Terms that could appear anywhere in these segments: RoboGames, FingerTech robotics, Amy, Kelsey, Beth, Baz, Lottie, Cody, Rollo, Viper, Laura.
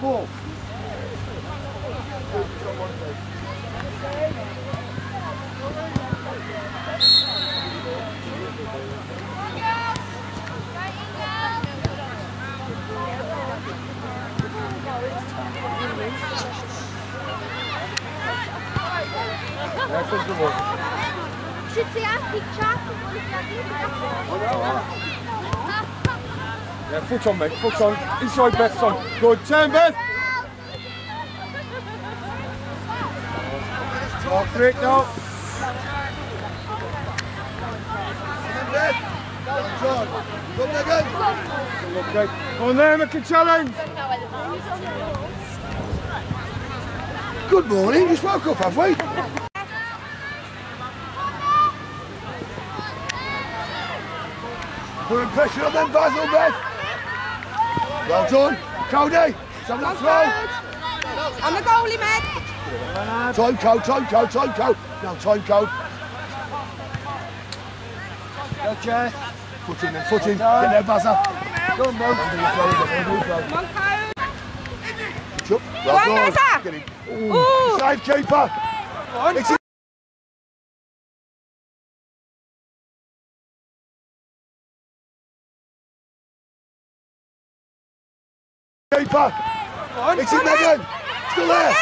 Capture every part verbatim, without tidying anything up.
full. That's what you want. Should say ask big Yeah, foot on, mate. Foot on. Inside Beth's on. Good. Turn, Beth. Off oh, three, no. Okay. On there, make a challenge. Good morning. Just woke up, have we? Putting pressure on them, Basil, Beth. Well done. Cody, let's have that throw. I'm the goalie, mate. Time code, time code, time code. No, time code. Go, Jess. Foot in there, foot in. Get there, Basil. Go on, Mo. Come on, Code. Well done. Get him. Ooh. Save keeper. Come on. Keeper. It's in there again. Still there.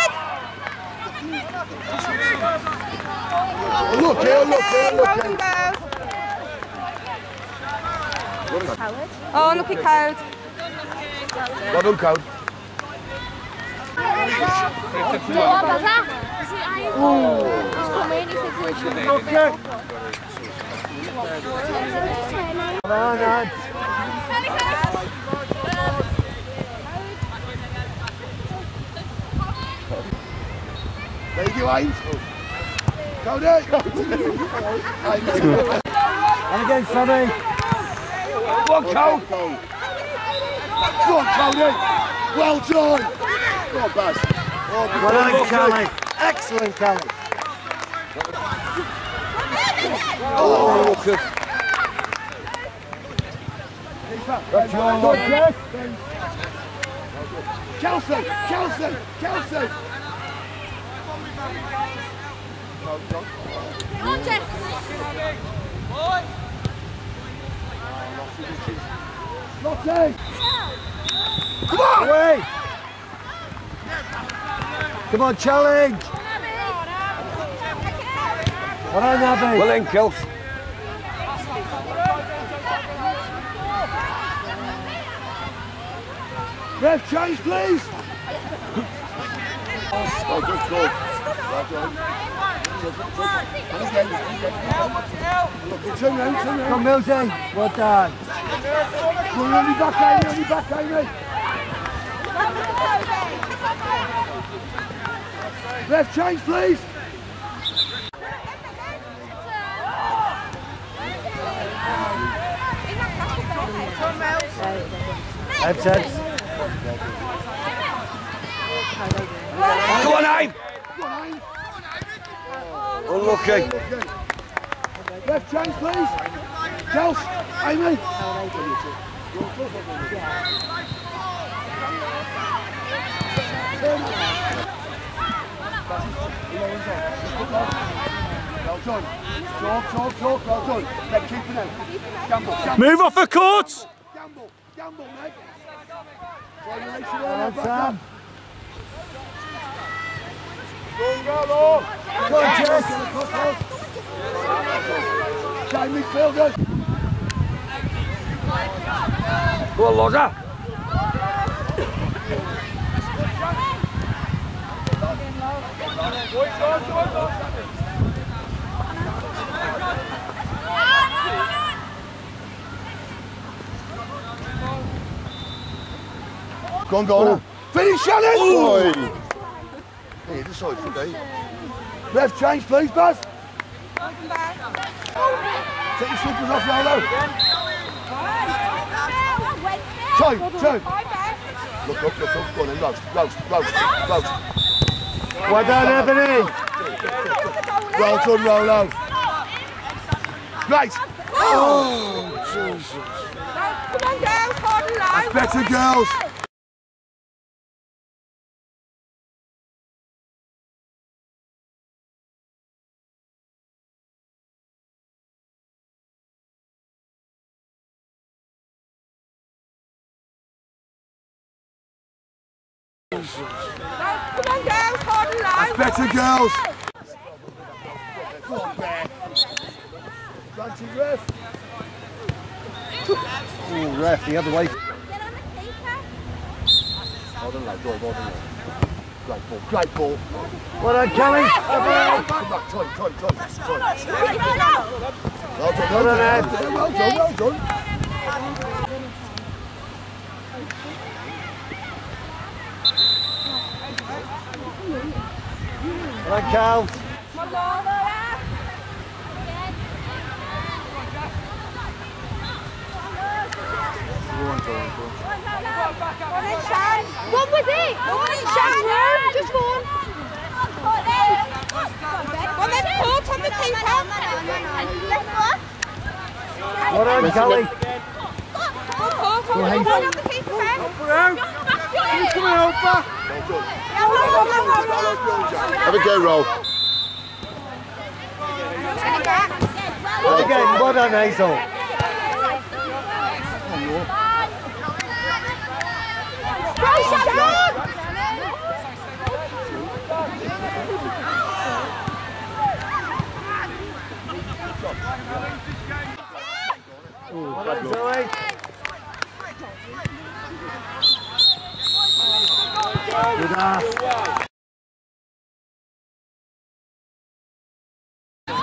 Oh, look here, look here, look here. Oh, look at Code. Well done, Code. Okay. Come on, lad. There you go, Ames. Go there. And again, Sonny. Go on, Cole. Go on, Cody. Well done. Go on, Baz. Oh, well done, Kelly. Excellent, Kelly. Oh, good. That's your one, Jess. Kelsey, Kelsey, Kelsey. Go, go. Come on, Jess. Lottie. Come on! Away. Come on, challenge! What on, Abby? Well then, Kels. Ref, change, please! Oh, good, good. Well done. Come on, Milsey. Well done. Come on, run me back, Amy. Run me back, Amy. Left change, please. Left change. Come on, Amy. Unlucky. Left change, please. Kels, Amy. Well done. Talk, talk, talk. Well done. Then keep it out. Gamble, gamble. Move off the court. Gamble, gamble, mate. Well done. Go, go, go! Go on, Jess! Game midfielders! Go on, Laura! Go on, go on! Finish, Shannon! Here, this side for me. Left change, please, Buzz. Welcome back. Take your slippers off, Rollo. Time, time. Look up, look up. Go on then, roast, roast, roast, roast. Well done, Ebony. Well done, Rollo. Great. Oh, Jesus. Come on, girls, hard and low. That's better, girls. Come on, girls, hard and low. That's better, girls. Come on, Beth. Fancy ref. Oh, ref, the other way. Get on the keeper. Hold on, lad, go on, hold on. Great ball, great ball. Well done, Kelly. Good luck, time, time, time. Well done, well done, well done, well done. Right, Cal. Come on, Laura. One in shine. One with it. One in shine. Just one. One in port on the keeper. Left foot. One on, Kelly. One on the keeper. He's coming over. Have a go, Roll. Well again, well done, Hazel. Well done, Zoe. Good ass. Yes! Come on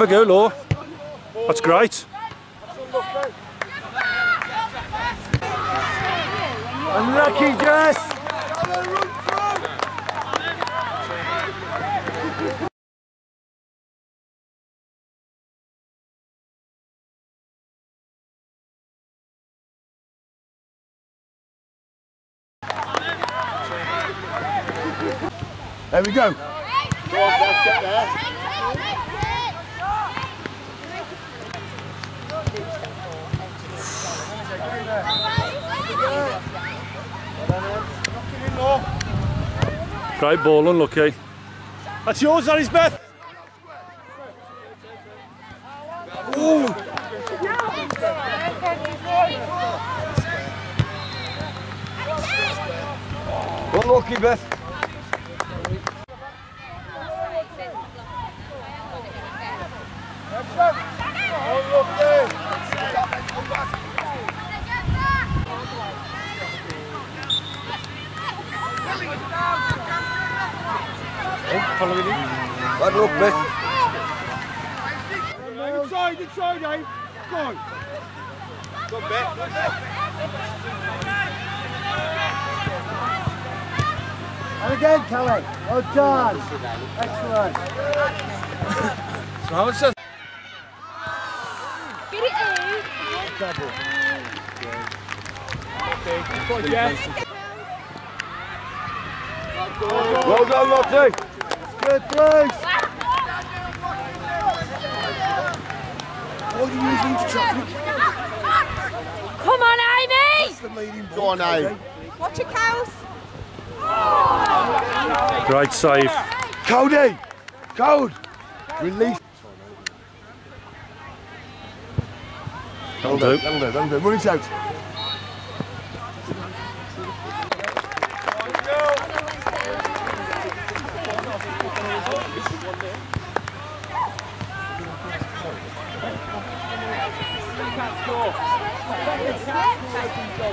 a go, Law. That's great. Unlucky, Jess. There we go. Go on, Beth, get there. Great ball, unlucky. That's yours, that is Beth. Ooh. Unlucky, Beth. Good luck, Beth. Inside, inside, eh? Go on. Go on, Beth. And again, Kelly. Well done. Excellent. So how much does... Get it in. double. Okay, keep going, Jess. Well done, Lottie. Good place. What are you using to traffic? Come on, Amy. That's the leading ball. Go on, Amy. Watch your cows. Oh. Great save. Cody. Code. Release. That'll do. That'll do. That'll do. Run it out.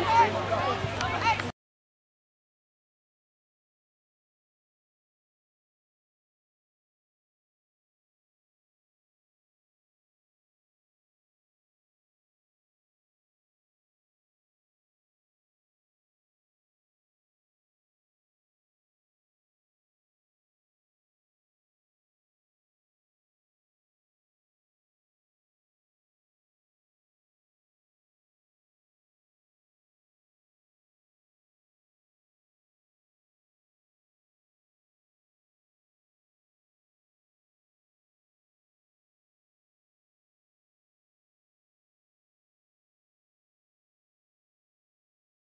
Can't score.